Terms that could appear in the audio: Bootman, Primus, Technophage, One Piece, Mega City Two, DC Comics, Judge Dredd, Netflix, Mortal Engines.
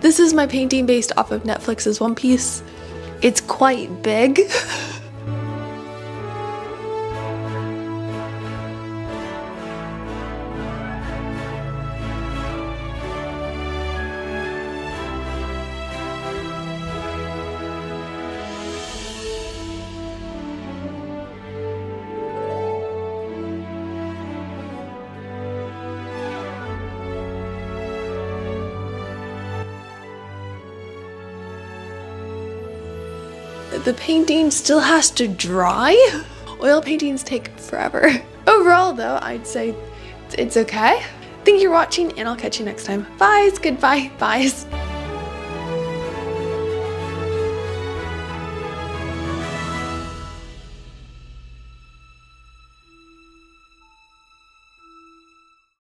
This is my painting based off of Netflix's One Piece. It's quite big. The painting still has to dry. Oil paintings take forever. Overall though, I'd say it's okay. Thank you for watching and I'll catch you next time. Byes, goodbye, byes.